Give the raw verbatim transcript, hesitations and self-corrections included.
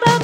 Bye.